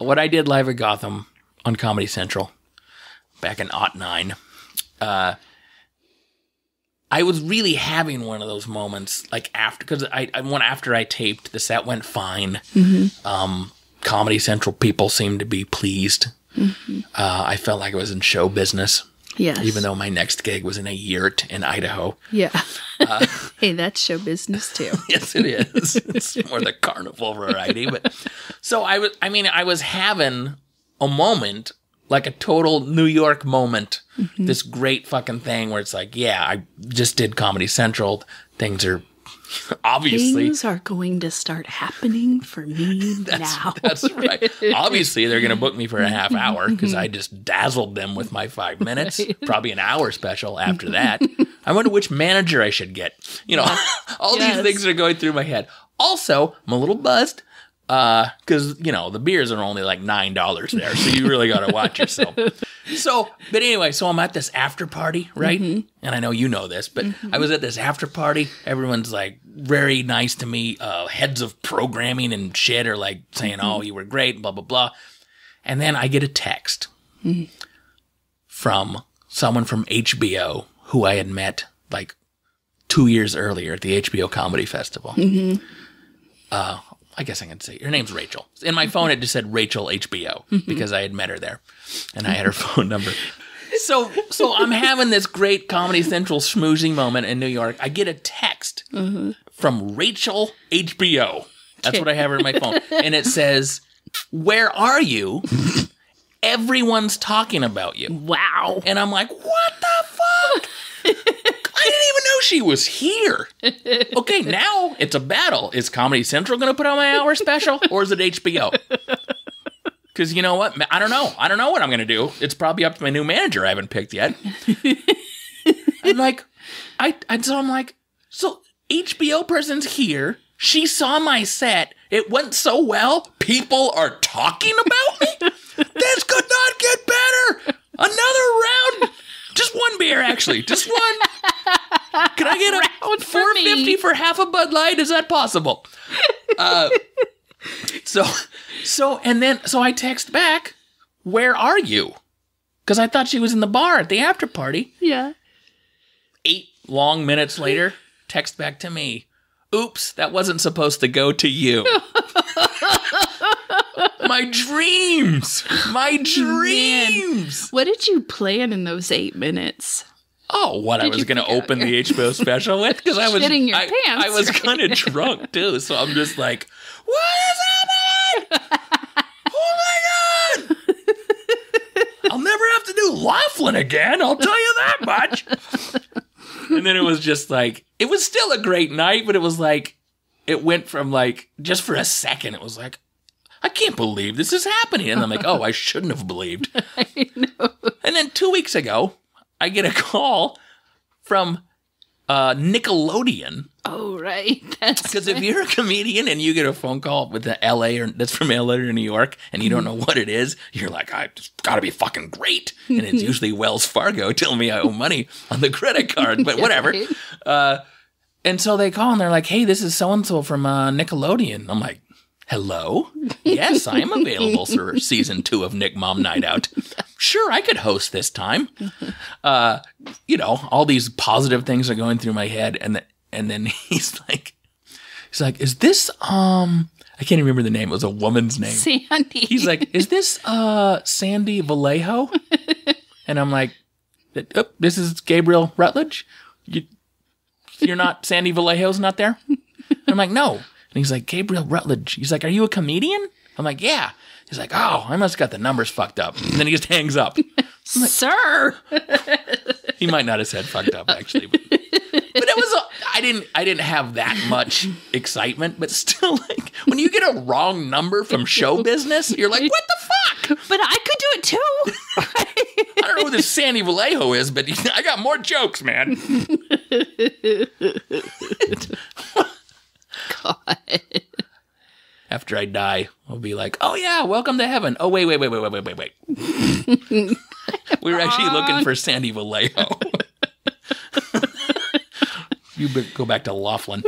what I did live at Gotham on Comedy Central back in '09, I was really having one of those moments, like after, because after I taped, the set went fine. Mm-hmm. Comedy Central people seemed to be pleased. Mm-hmm. I felt like I was in show business. Yes. Even though my next gig was in a yurt in Idaho. Yeah. Hey, that's show business too. Yes, it is. It's more the carnival variety. But so I was having a moment, like a total New York moment. Mm-hmm. This great fucking thing where it's like, yeah, I just did Comedy Central. Things are obviously. Things are going to start happening for me now. That's right. Obviously, they're going to book me for a half hour because I just dazzled them with my 5 minutes. Right. Probably an hour special after that. I wonder which manager I should get. You know, all these things are going through my head. Also, I'm a little buzzed. Because, you know, the beers are only like $9 there, so you really got to watch yourself. But anyway, so I'm at this after party, right? Mm-hmm. And I know you know this, but I was at this after party. Everyone's like very nice to me. Heads of programming and shit are like saying, oh, you were great, blah, blah, blah. And then I get a text from someone from HBO who I had met like 2 years earlier at the HBO Comedy Festival. I guess I can say her name's Rachel. In my phone, it just said Rachel HBO because I had met her there, and I had her phone number. So I'm having this great Comedy Central schmoozing moment in New York. I get a text from Rachel HBO. That's what I have her in my phone, and it says, "Where are you? Everyone's talking about you." Wow! And I'm like, "What the fuck?" I didn't even know she was here. Okay, now it's a battle. Is Comedy Central going to put on my hour special, or is it HBO? Because you know what? I don't know. I don't know what I'm going to do. It's probably up to my new manager I haven't picked yet. I'm like, so HBO person's here. She saw my set. It went so well. People are talking about me? This could not get better. Another round. Just one beer, actually. Just one. Can I get a $4.50 for half a Bud Light? Is that possible? So I text back, "Where are you?" Because I thought she was in the bar at the after party. Yeah. 8 long minutes later, text back to me, "Oops, that wasn't supposed to go to you." My dreams. Man. What did you plan in those 8 minutes? Oh, what I was going to open the HBO special with? Because I was shitting your pants. I was kind of drunk too, so I'm just like, what is happening? Oh my god! I'll never have to do Laughlin again. I'll tell you that much. And then it was just like, it was still a great night, but it was like, it went from like just for a second, it was like, I can't believe this is happening. And I'm like, oh, I shouldn't have believed. I know. And then 2 weeks ago, I get a call from Nickelodeon. Oh, right. Because if you're a comedian and you get a phone call with the LA or that's from LA or New York and you don't know what it is, you're like, I've got to be fucking great. And it's usually Wells Fargo telling me I owe money on the credit card, but whatever. Right. And so they call and they're like, hey, this is so-and-so from Nickelodeon. I'm like, hello? Yes, I am available for season 2 of Nick Mom Night Out. Sure, I could host this time. You know, all these positive things are going through my head, and then he's like, is this I can't remember the name. It was a woman's name. Sandy. He's like, is this Sandy Vallejo? And I'm like, oh, this is Gabriel Rutledge. You're not Sandy Vallejo's not there. And I'm like, no. And he's like, Gabriel Rutledge. He's like, are you a comedian? I'm like, yeah. He's like, oh, I must have got the numbers fucked up. And then he just hangs up. I'm like, sir. He might not have said fucked up, actually. But it was, I didn't have that much excitement. But still, like, when you get a wrong number from show business, you're like, what the fuck? But I could do it too. I don't know who this Sandy Vallejo is, but I got more jokes, man. God. After I die, I'll be like, oh yeah, welcome to heaven. Oh, wait. We were actually looking for Sandy Vallejo. You go back to Laughlin.